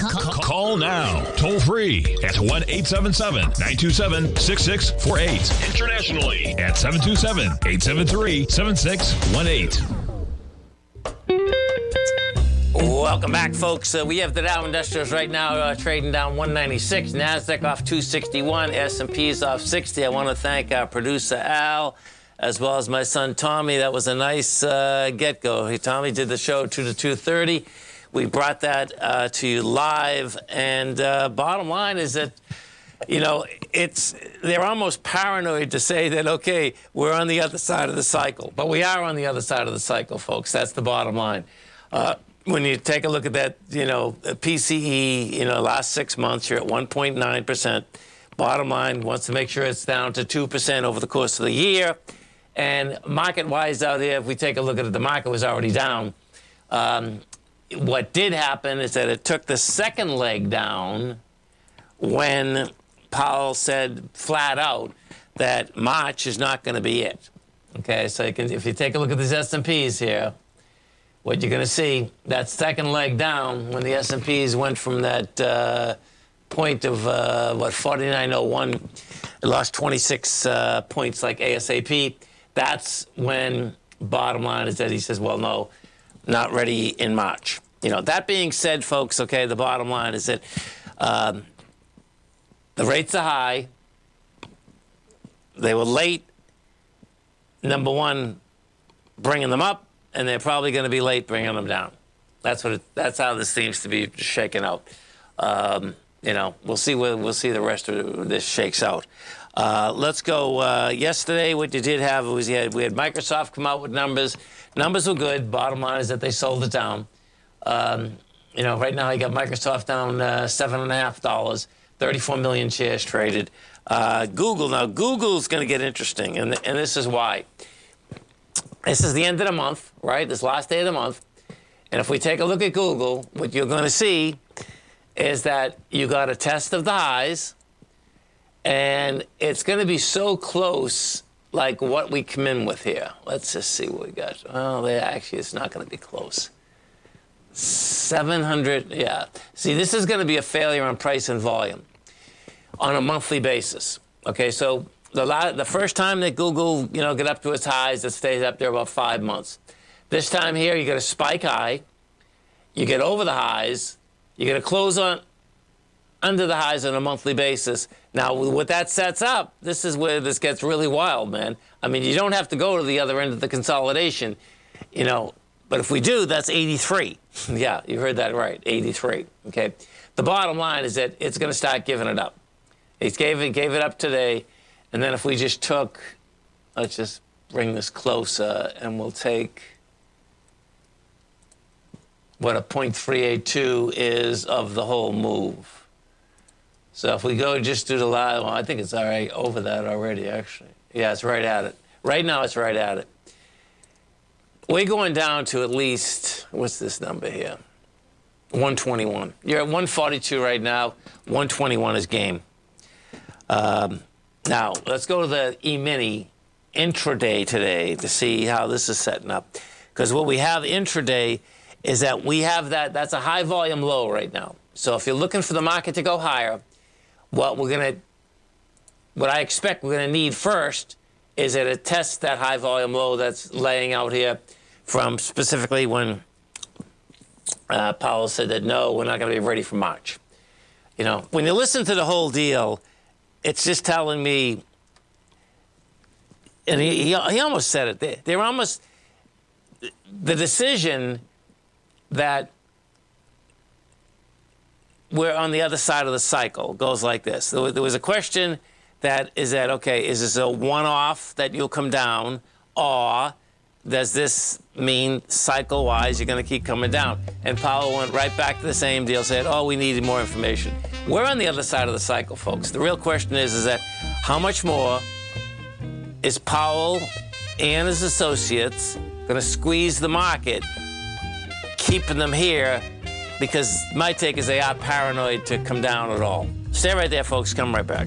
Call now. Toll free at 1-877-927-6648. Internationally at 727-873-7618. Welcome back, folks. We have the Dow Industrials right now trading down 196. NASDAQ off 261. S&P's off 60. I want to thank our producer, Al, as well as my son, Tommy. That was a nice get-go. Hey, Tommy did the show 2 to 2:30. We brought that to you live. And bottom line is that, you know, they're almost paranoid to say that, okay, we're on the other side of the cycle. But we are on the other side of the cycle, folks. That's the bottom line. When you take a look at that, you know, PCE, you know, last 6 months, you're at 1.9%. Bottom line, wants to make sure it's down to 2% over the course of the year. And market-wise out there, if we take a look at it, the market was already down. What did happen is that it took the second leg down when Powell said flat out that March is not going to be it. Okay, so you can, if you take a look at these S&Ps here, what you're going to see, that second leg down, when the S&Ps went from that point of, what, 49.01, it lost 26 points like ASAP. That's when, bottom line is that he says, well, no, not ready in March. You know, that being said, folks, okay, the bottom line is that the rates are high. They were late, number one, bringing them up. And they're probably going to be late bringing them down. That's what. That's how this seems to be shaking out. You know, we'll see where the rest of this shakes out. Let's go. Yesterday, what you did have was we had Microsoft come out with numbers. Numbers were good. Bottom line is that they sold it down. You know, right now you got Microsoft down $7.50, 34 million shares traded. Google now. Google's going to get interesting, and this is why. This is the end of the month, right? This last day of the month. And if we take a look at Google, what you're going to see is that you got a test of the highs. And it's going to be so close, like what we come in with here. Let's just see what we got. Well, actually, it's not going to be close. 700, yeah. See, this is going to be a failure on price and volume on a monthly basis. Okay, so the first time that Google, you know, get up to its highs, it stays up there about 5 months. This time here, you get a spike high, you get over the highs, you get a close on under the highs on a monthly basis. Now, what that sets up, this is where this gets really wild, man. I mean, you don't have to go to the other end of the consolidation, you know. But if we do, that's 83. Yeah, you heard that right, 83. Okay. The bottom line is that it's going to start giving it up. It gave it up today. And then if we just took, let's just bring this closer, and we'll take what a 0.382 is of the whole move. So if we go just do the live, well, I think it's already over that already, actually. Yeah, it's right at it. Right now, it's right at it. We're going down to at least, what's this number here? 121. You're at 142 right now. 121 is game. Now, let's go to the E-mini intraday today to see how this is setting up. Because what we have intraday is that we have that's a high volume low right now. So if you're looking for the market to go higher, what I expect we're going to need first is that it tests that high volume low that's laying out here from specifically when Powell said that, no, we're not going to be ready for March. You know, when you listen to the whole deal, it's just telling me, and he almost said it. They're almost, the decision that we're on the other side of the cycle goes like this. There was a question that is that, okay, is this a one-off that you'll come down, or does this mean cycle-wise you're going to keep coming down? And Powell went right back to the same deal, said, oh, we needed more information. We're on the other side of the cycle, folks. The real question is that how much more is Powell and his associates going to squeeze the market, keeping them here? Because my take is they are paranoid to come down at all. Stay right there, folks. Come right back.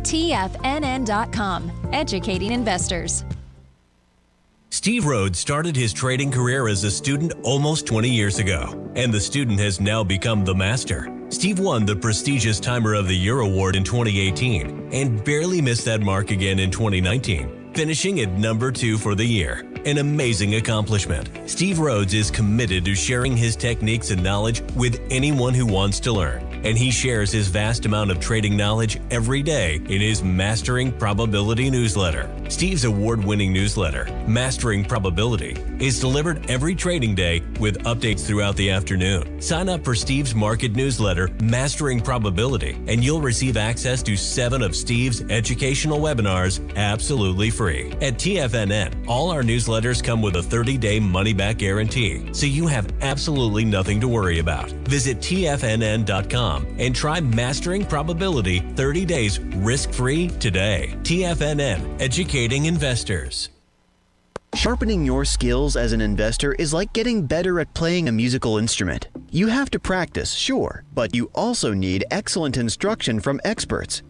TFNN.com, educating investors. Steve Rhodes started his trading career as a student almost 20 years ago, and the student has now become the master. Steve won the prestigious Timer of the Year award in 2018 and barely missed that mark again in 2019, finishing at number 2 for the year. An amazing accomplishment. Steve Rhodes is committed to sharing his techniques and knowledge with anyone who wants to learn, and he shares his vast amount of trading knowledge every day in his Mastering Probability newsletter. Steve's award-winning newsletter, Mastering Probability, is delivered every trading day with updates throughout the afternoon. Sign up for Steve's market newsletter, Mastering Probability, and you'll receive access to 7 of Steve's educational webinars absolutely free. At TFNN, all our newsletters come with a 30-day money-back guarantee, so you have absolutely nothing to worry about. Visit TFNN.com and try Mastering Probability 30 days risk-free today. TFNN, educating investors. Sharpening your skills as an investor is like getting better at playing a musical instrument. You have to practice, sure, but you also need excellent instruction from experts.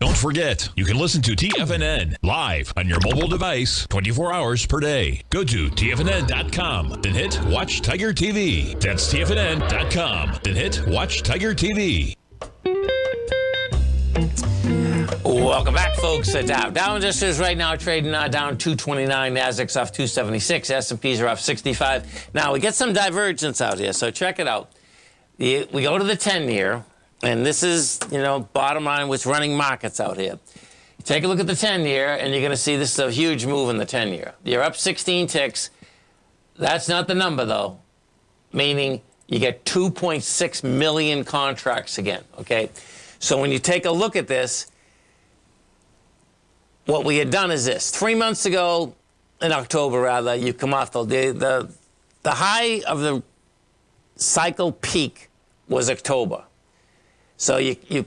Don't forget, you can listen to TFNN live on your mobile device 24 hours per day. Go to TFNN.com, then hit Watch Tiger TV. That's TFNN.com, then hit Watch Tiger TV. Welcome back, folks. Dow Industries right now trading down 229, Nasdaq's off 276, S&Ps are off 65. Now, we get some divergence out here, so check it out. We go to the 10-year. And this is, you know, bottom line, what's running markets out here. Take a look at the 10-year, and you're going to see this is a huge move in the 10-year. You're up 16 ticks. That's not the number, though, meaning you get 2.6 million contracts again, okay? So when you take a look at this, what we had done is this. 3 months ago, in October, rather, you come off the high of the cycle peak was October. So the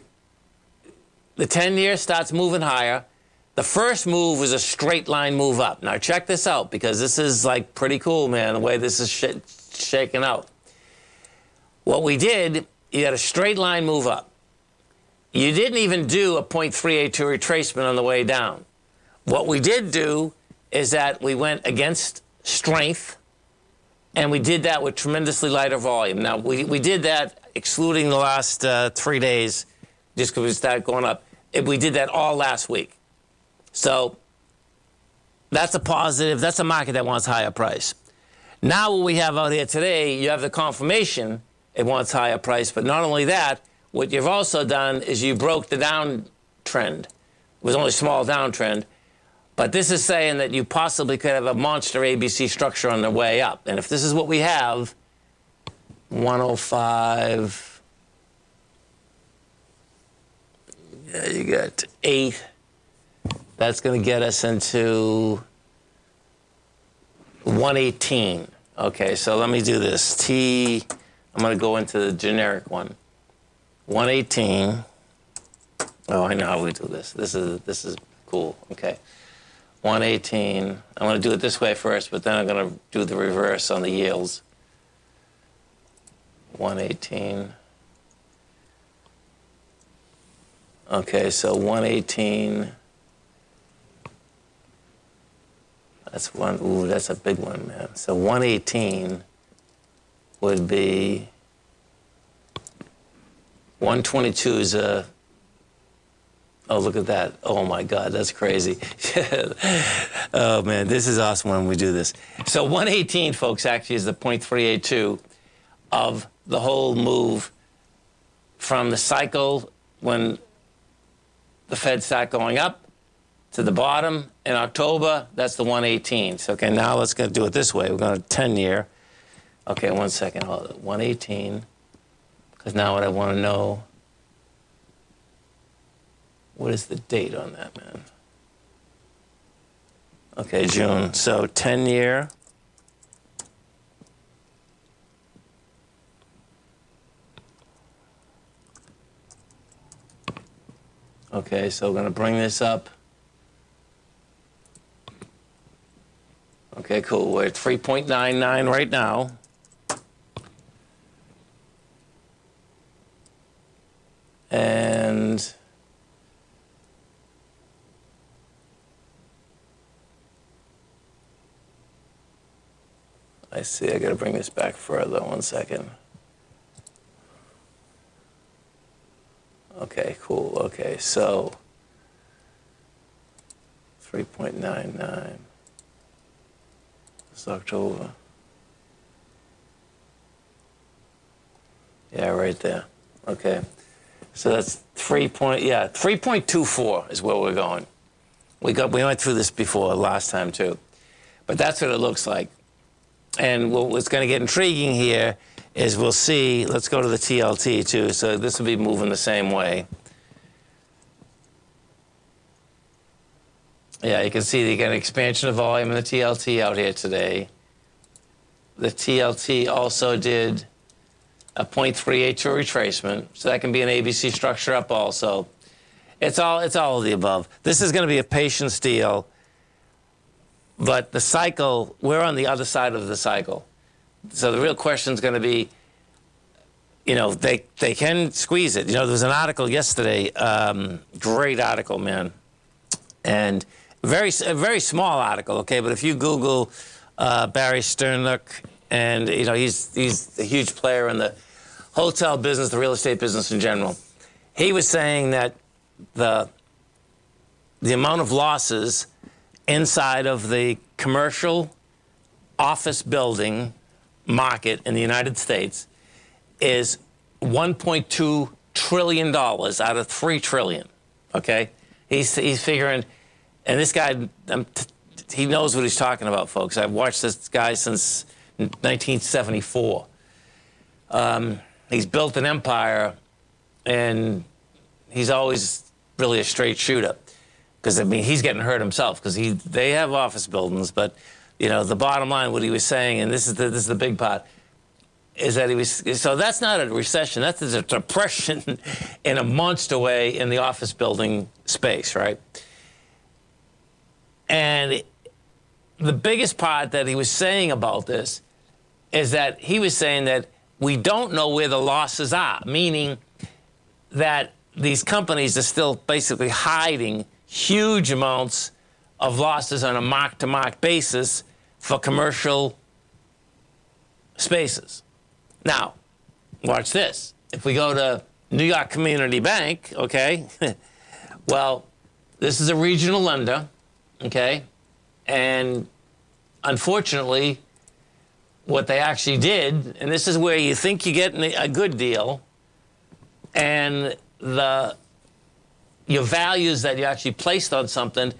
10-year starts moving higher. The first move was a straight line move up. Now check this out, because this is like pretty cool, man, the way this is shaking out. What we did, you had a straight line move up. You didn't even do a 0.382 retracement on the way down. What we did do is that we went against strength, and we did that with tremendously lighter volume. Now, we did that excluding the last 3 days, just because we started going up. We did that all last week. So that's a positive. That's a market that wants higher price. Now what we have out here today, you have the confirmation it wants higher price. But not only that, what you've also done is you broke the downtrend. It was only a small downtrend. But this is saying that you possibly could have a monster ABC structure on the way up. And if this is what we have, 105, You got 8. That's going to get us into 118. Okay, so let me do this. I'm going to go into the generic one. 118. Oh, I know how we do this. This is cool. Okay. 118. I'm going to do it this way first, but then I'm going to do the reverse on the yields. 118. Okay, so 118. That's one. Ooh, that's a big one, man. So 118 would be 122 is a. Oh, look at that. Oh, my God, that's crazy. Oh, man, this is awesome when we do this. So 118, folks, actually is the 0.382 of the whole move from the cycle when the Fed started going up to the bottom in October. That's the 118. So, okay, now let's go do it this way. We're going to 10-year. Okay, 1 second. Hold it. 118, because now what I want to know, what is the date on that, man? Okay, June. So 10-year. Okay, so we're going to bring this up. Okay, cool. We're at 3.99 right now. And I see, I gotta bring this back further, 1 second. Okay, cool, okay, so 3.99, it's October. Yeah, right there, okay. So that's 3.24 is where we're going. We went through this before last time too, but that's what it looks like. And what's going to get intriguing here is we'll see. Let's go to the TLT, too. So this will be moving the same way. Yeah, you can see you get an expansion of volume in the TLT out here today. The TLT also did a 0.382 retracement. So that can be an ABC structure up also. It's all of the above. This is going to be a patience deal. But the cycle, we're on the other side of the cycle. So the real question is going to be, you know, they can squeeze it. You know, there was an article yesterday, great article, man. And a very small article, okay? But if you Google Barry Sternlich, and, you know, he's a huge player in the hotel business, the real estate business in general. He was saying that the amount of losses inside of the commercial office building market in the United States is $1.2 trillion out of $3 trillion, okay? He's figuring, and this guy, he knows what he's talking about, folks. I've watched this guy since 1974. He's built an empire, and he's always really a straight shooter. Because, I mean, he's getting hurt himself because they have office buildings. But, you know, the bottom line, what he was saying, and this is the big part, is that he was, so that's not a recession. That's a depression in a monster way in the office building space, right? And the biggest part that he was saying about this is that he was saying that we don't know where the losses are, meaning that these companies are still basically hiding huge amounts of losses on a mark-to-mark basis for commercial spaces. Now, watch this. If we go to New York Community Bank, okay, well, this is a regional lender, okay, and unfortunately, what they actually did, and this is where you think you're getting a good deal, and your values that you actually placed on something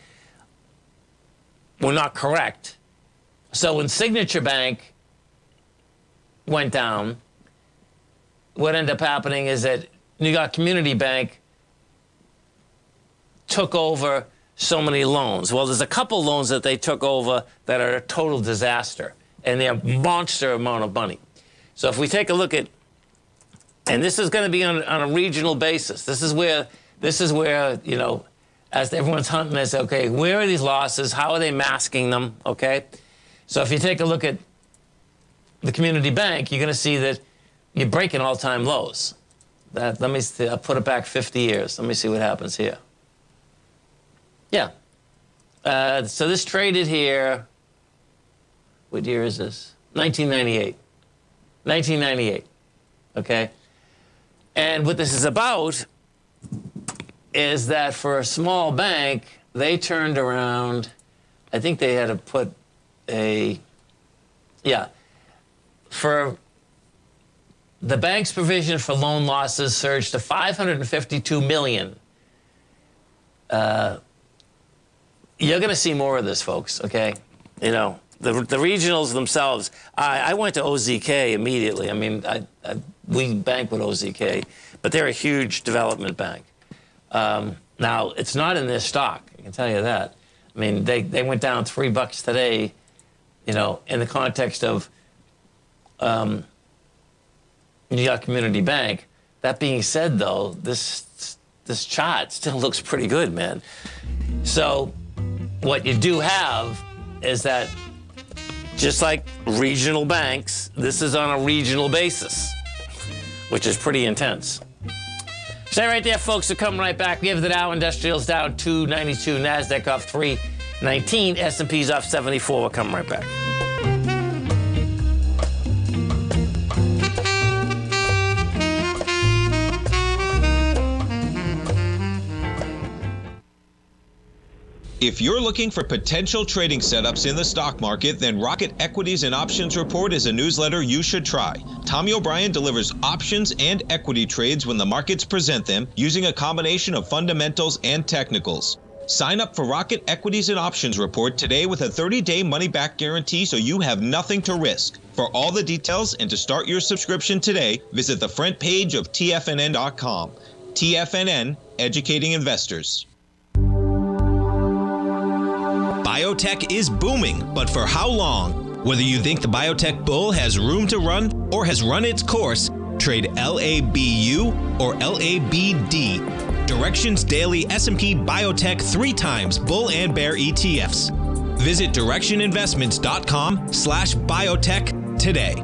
were not correct. So when Signature Bank went down, what ended up happening is that New York Community Bank took over so many loans. Well, there's a couple loans that they took over that are a total disaster, and they're a monster amount of money. So if we take a look at, and this is going to be on a regional basis. This is where, you know, as everyone's hunting this, okay, where are these losses? How are they masking them? Okay. So if you take a look at the community bank, you're going to see that you're breaking all-time lows. That, let me, I'll put it back 50 years. Let me see what happens here. Yeah. So this traded here. What year is this? 1998. 1998. Okay. And what this is about is that for a small bank, they turned around. I think they had to put a, yeah. For the bank's provision for loan losses surged to $552 million. You're going to see more of this, folks, okay? You know, the regionals themselves. I went to OZK immediately. I mean, we bank with OZK, but they're a huge development bank. Now, it's not in this stock, I can tell you that. I mean, they went down $3 today, you know, in the context of New York Community Bank. That being said, though, this chart still looks pretty good, man. So what you do have is that just like regional banks, this is on a regional basis, which is pretty intense. Stay right there, folks. We'll come right back. We have the Dow Industrials down 292, NASDAQ off 319, S&P's off 74. We'll come right back. If you're looking for potential trading setups in the stock market, then Rocket Equities and Options Report is a newsletter you should try. Tommy O'Brien delivers options and equity trades when the markets present them, using a combination of fundamentals and technicals. Sign up for Rocket Equities and Options Report today with a 30-day money-back guarantee, so you have nothing to risk. For all the details and to start your subscription today, visit the front page of TFNN.com. TFNN, educating investors. Biotech is booming, but for how long? Whether you think the biotech bull has room to run or has run its course, trade LABU or LABD. Direxion's daily S&P Biotech 3x bull and bear ETFs. Visit directioninvestments.com/biotech today.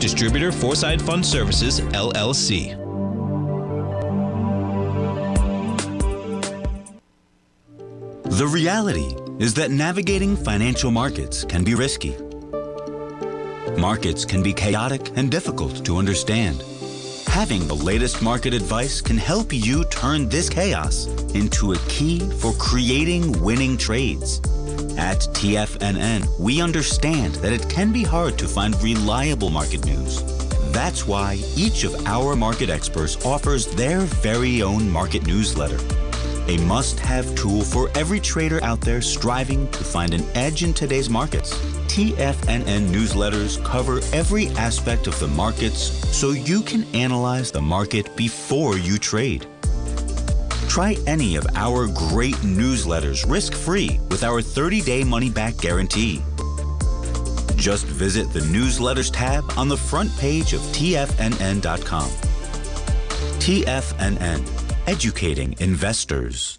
Distributor Foreside Fund Services, LLC. The reality is that navigating financial markets can be risky. Markets can be chaotic and difficult to understand. Having the latest market advice can help you turn this chaos into a key for creating winning trades. At TFNN, we understand that it can be hard to find reliable market news. That's why each of our market experts offers their very own market newsletter, a must-have tool for every trader out there striving to find an edge in today's markets. TFNN newsletters cover every aspect of the markets so you can analyze the market before you trade. Try any of our great newsletters risk-free with our 30-day money-back guarantee. Just visit the Newsletters tab on the front page of TFNN.com. TFNN, educating investors.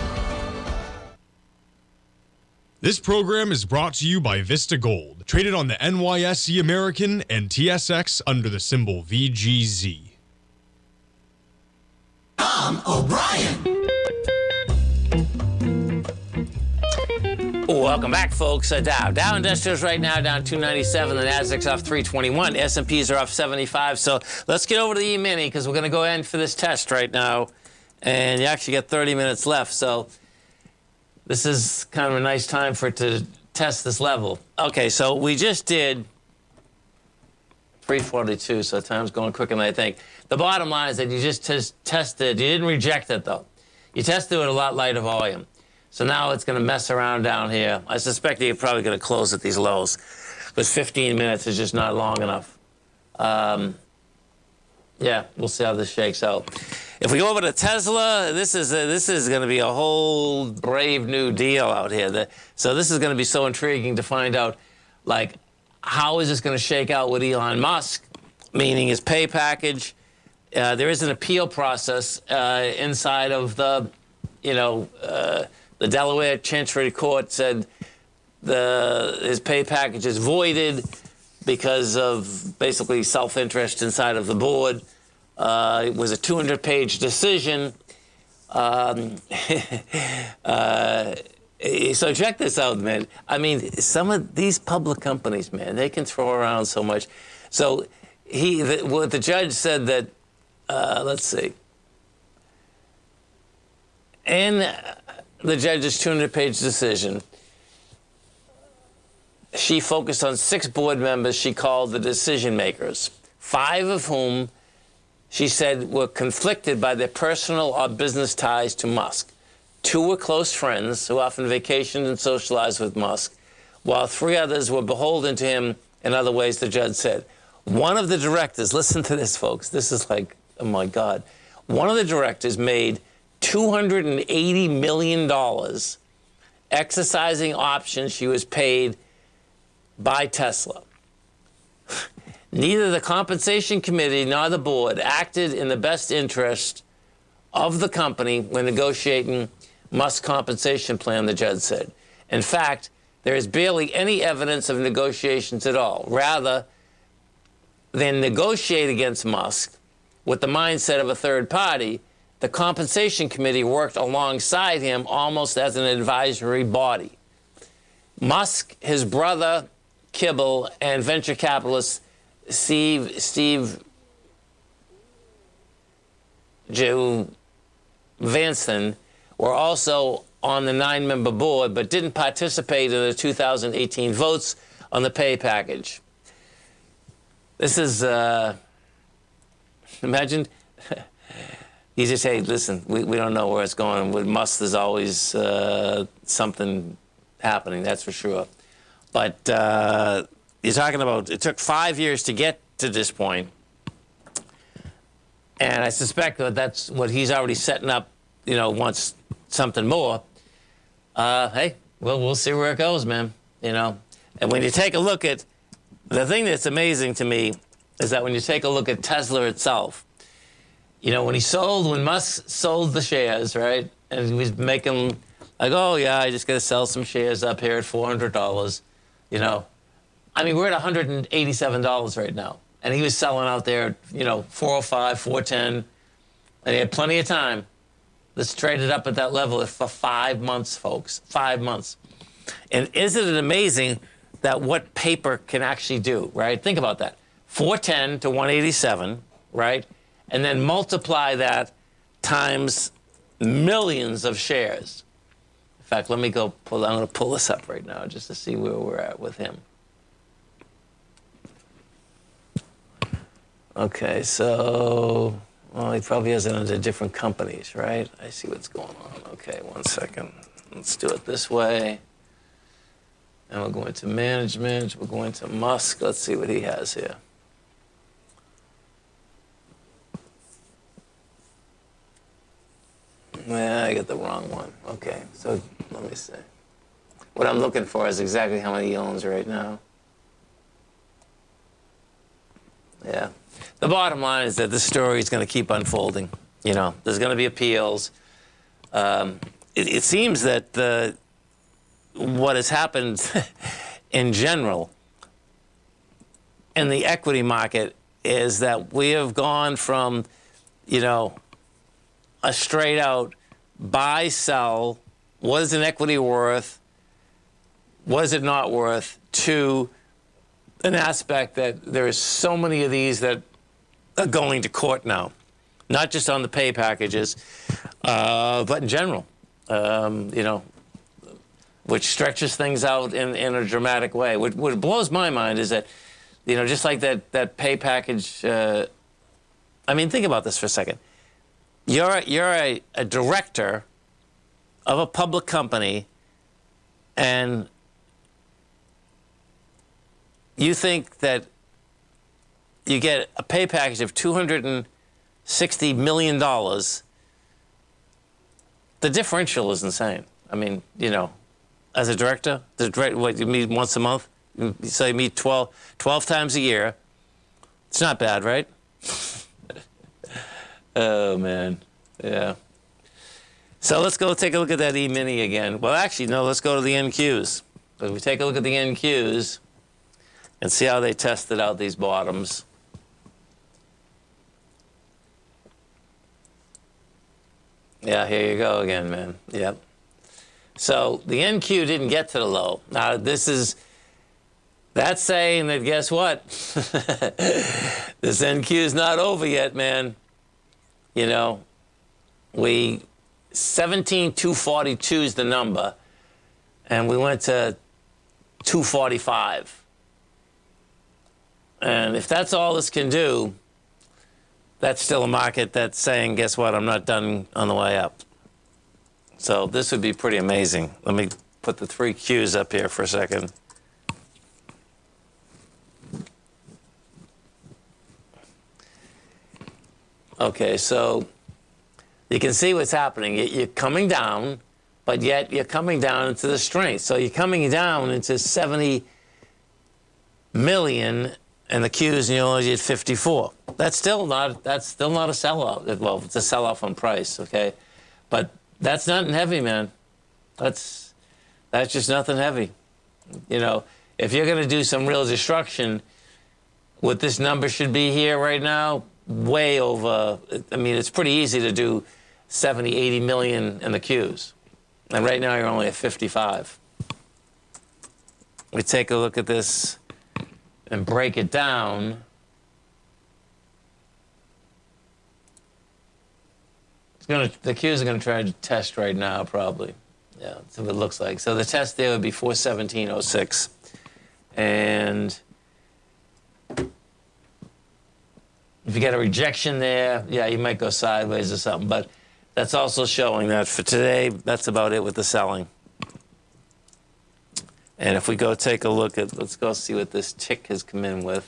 This program is brought to you by Vista Gold, traded on the NYSE American and TSX under the symbol VGZ. Tom O'Brien. Welcome back, folks. Dow Industrials right now down 297. The Nasdaq's off 321. S&Ps are off 75. So let's get over to the E-mini because we're going to go in for this test right now. And you actually got 30 minutes left. So this is kind of a nice time for it to test this level. Okay, so we just did 342, so time's going quicker than I think. The bottom line is that you just tested, you didn't reject it though. You tested with a lot lighter volume. So now it's going to mess around down here. I suspect that you're probably going to close at these lows, because 15 minutes is just not long enough. Yeah, we'll see how this shakes out. If we go over to Tesla, this is going to be a whole brave new deal out here. So this is going to be so intriguing to find out, like, how is this going to shake out with Elon Musk, meaning his pay package? There is an appeal process inside of the, the Delaware Chancery Court said his pay package is voided because of basically self-interest inside of the board. It was a 200-page decision. So check this out, man. I mean, some of these public companies, man, they can throw around so much. So what the judge said that, let's see. In the judge's 200-page decision, she focused on 6 board members she called the decision makers, 5 of whom she said were conflicted by their personal or business ties to Musk. 2 were close friends who often vacationed and socialized with Musk, while 3 others were beholden to him in other ways, the judge said. One of the directors, listen to this, folks, this is like, oh my God. One of the directors made $280 million exercising options she was paid by Tesla. Neither the compensation committee nor the board acted in the best interest of the company when negotiating Musk's compensation plan, the judge said. In fact, there is barely any evidence of negotiations at all. Rather than negotiate against Musk with the mindset of a third party, the compensation committee worked alongside him almost as an advisory body. Musk, his brother, Kibble, and venture capitalist Steve Joe Vanson were also on the 9-member board, but didn't participate in the 2018 votes on the pay package. This is, imagine, you just say, hey, listen, we don't know where it's going. With Musk, there's always something happening, that's for sure. But you're talking about, it took 5 years to get to this point. And I suspect that that's what he's already setting up, wants something more. Hey, well, we'll see where it goes, man, And when you take a look at, the thing that's amazing to me is that when you take a look at Tesla itself, when Musk sold the shares, right? And he was making, like, oh, yeah, I just got to sell some shares up here at $400, I mean, we're at $187 right now. And he was selling out there, 405, 410. And he had plenty of time. This traded up at that level for 5 months, folks. 5 months. And isn't it amazing that what paper can actually do, right? Think about that. 410 to 187, right? And then multiply that times millions of shares. In fact, let me go pull, I'm going to pull this up right now just to see where we're at with him. Okay, so, well, he probably has it under different companies, right? I see what's going on. Okay, one second. Let's do it this way. And we're going to management. We're going to Musk. Let's see what he has here. Well, I got the wrong one. Okay, so let me see. What I'm looking for is exactly how many he owns right now. Yeah. The bottom line is that this story is going to keep unfolding. There's going to be appeals. It seems that what has happened in general in the equity market is that we have gone from, you know, a straight out buy, sell, what is an equity worth, what is it not worth, to an aspect that there is so many of these that are going to court now, not just on the pay packages, but in general, you know, which stretches things out in a dramatic way. What blows my mind is that, you know, just like that pay package, I mean, think about this for a second. You're a director of a public company, and you think that you get a pay package of $260 million. The differential is insane. I mean, you know, as a director, what, you meet once a month? You say you meet 12 times a year. It's not bad, right? Oh, man. Yeah. So let's go take a look at that E-mini again. Well, actually, no, let's go to the NQs. If we take a look at the NQs and see how they tested out these bottoms. Yeah, here you go again, man. Yep. So the NQ didn't get to the low. Now, that's saying that, guess what? This NQ is not over yet, man. You know, 17,242 is the number, and we went to 245. And if that's all this can do, that's still a market that's saying, guess what, I'm not done on the way up. So this would be pretty amazing. Let me put the three Qs up here for a second. Okay, so you can see what's happening. You're coming down, but yet you're coming down into the strength. So you're coming down into 70 million, and the Qs, and you only did 54. That's still not a sellout. Well, it's a selloff on price, okay? But that's nothing heavy, man. That's just nothing heavy. You know, if you're going to do some real destruction, what this number should be here right now, way over. I mean, it's pretty easy to do 70, 80 million in the Qs. And right now you're only at 55. We take a look at this and break it down. The Qs are going to try to test right now, probably. Yeah, that's what it looks like. So the test there would be 417.06. And if you get a rejection there, yeah, you might go sideways or something. But that's also showing that for today, that's about it with the selling. And if we go take a look at, let's go see what this tick has come in with.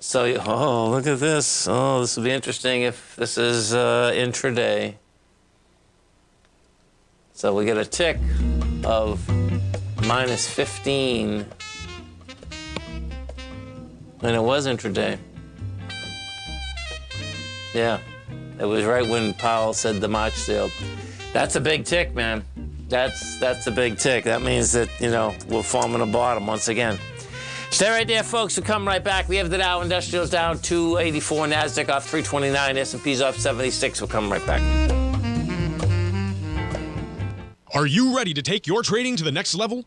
So, oh, look at this. Oh, this will be interesting if this is intraday. So we get a tick of -15. And it was intraday. Yeah, it was right when Powell said the March sale. That's a big tick, man. That's a big tick. That means that, you know, we're forming a bottom once again. Stay right there, folks. We'll come right back. We have the Dow Industrials down 284, NASDAQ off 329, S&P's off 76. We'll come right back. Are you ready to take your trading to the next level?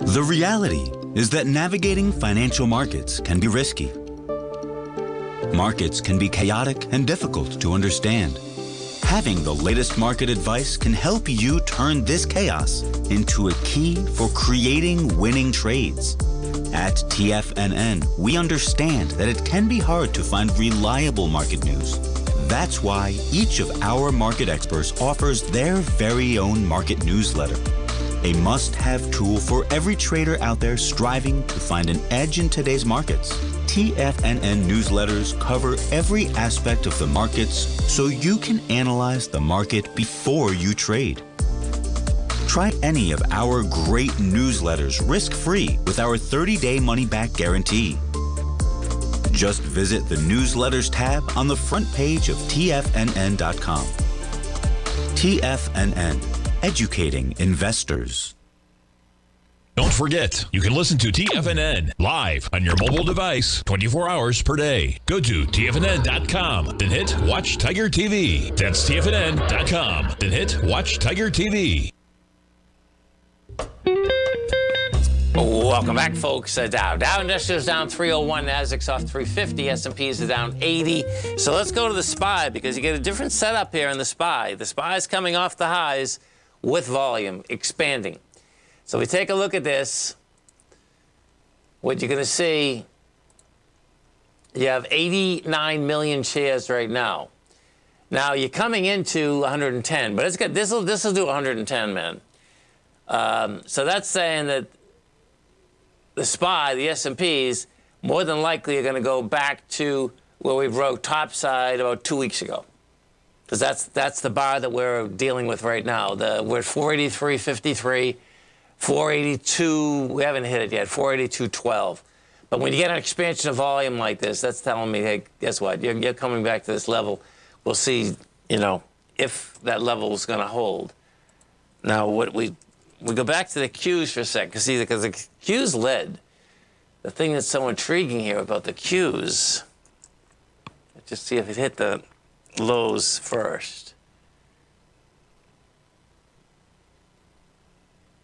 The reality is that navigating financial markets can be risky. Markets can be chaotic and difficult to understand. Having the latest market advice can help you turn this chaos into a key for creating winning trades. At TFNN, we understand that it can be hard to find reliable market news. That's why each of our market experts offers their very own market newsletter. A must-have tool for every trader out there striving to find an edge in today's markets. TFNN newsletters cover every aspect of the markets so you can analyze the market before you trade. Try any of our great newsletters risk-free with our 30-day money-back guarantee. Just visit the Newsletters tab on the front page of TFNN.com. TFNN. Educating investors. Don't forget, you can listen to TFNN live on your mobile device 24 hours per day. Go to TFNN.com, then hit Watch Tiger TV. That's TFNN.com, then hit Watch Tiger TV. Welcome back, folks. Dow Industrials down 301, Nasdaq's off 350, S&Ps are down 80. So let's go to the SPY because you get a different setup here in the SPY. The SPY's coming off the highs with volume expanding. So we take a look at this. What you're going to see, you have 89 million shares right now. Now you're coming into 110, but it's got this will do 110, man. So that's saying that the SPY, the S&Ps, more than likely are going to go back to where we broke topside about 2 weeks ago. Because that's the bar that we're dealing with right now. We're at 483.53, 482. We haven't hit it yet, 482.12. But when you get an expansion of volume like this, that's telling me, hey, guess what? You're coming back to this level. We'll see, you know, if that level is going to hold. Now, what we go back to the Qs for a second, because the Qs led. The thing that's so intriguing here about the Qs, let's just see if it hit the lows first.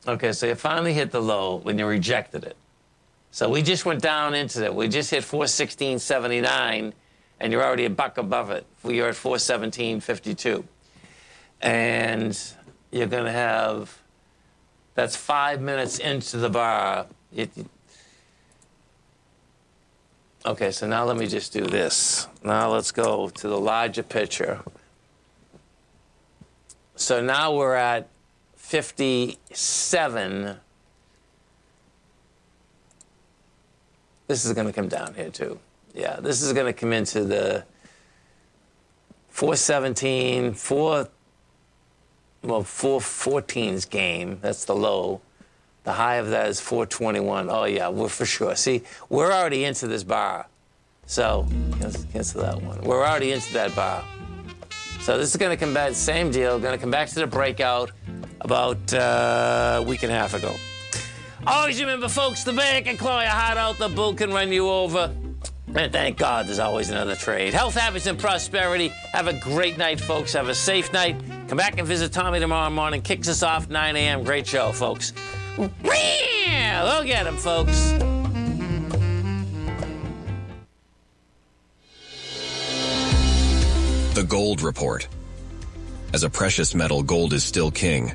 Okay, so you finally hit the low when you rejected it. So we just went down into it. We just hit 416.79, and you're already a buck above it. You're at 417.52. And you're going to have, that's 5 minutes into the bar. Okay, so now let me just do this. Now let's go to the larger picture. So now we're at 57. This is going to come down here too. Yeah, this is going to come into the 417, 414's game. That's the low. The high of that is 421. Oh, yeah, we're for sure. See, we're already into this bar. So, cancel that one. We're already into that bar. So this is going to come back, same deal, going to come back to the breakout about a week and a half ago. Always remember, folks, the bear can claw your heart out, the bull can run you over. And thank God there's always another trade. Health, happiness, and prosperity. Have a great night, folks. Have a safe night. Come back and visit Tommy tomorrow morning. Kicks us off 9 a.m. Great show, folks. We'll get him, folks. The Gold Report. As a precious metal, gold is still king.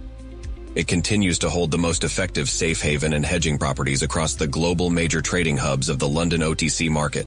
it continues to hold the most effective safe haven and hedging properties across the global major trading hubs of the London OTC market.